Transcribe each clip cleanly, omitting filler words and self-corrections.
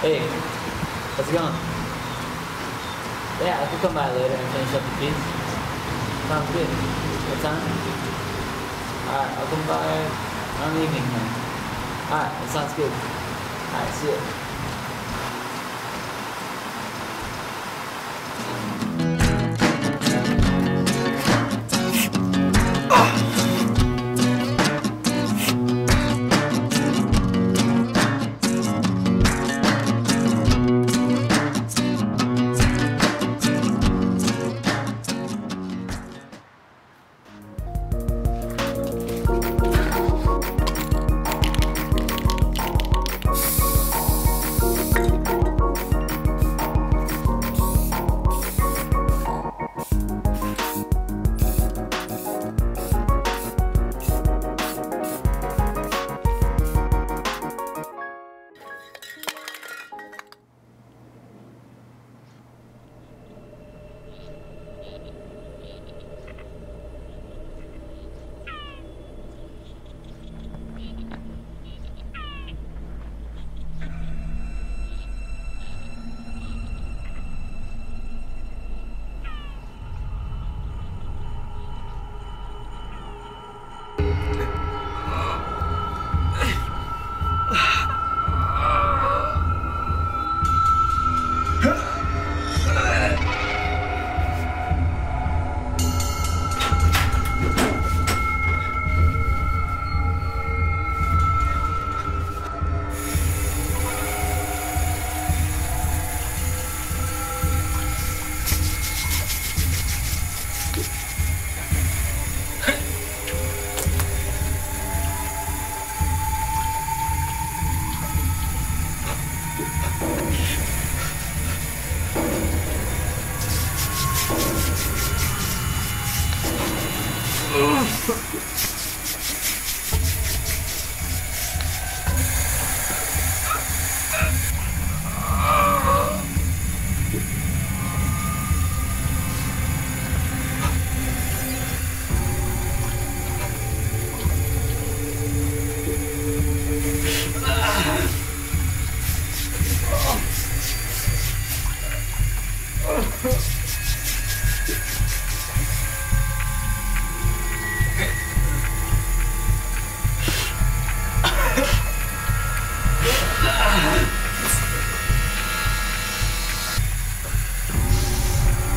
Hey, how's it going? Yeah, I could come by later and finish up the piece. Sounds good. What time? Alright, I'll come by around the evening then. Alright, that sounds good. Alright, see ya.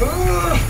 Ugh!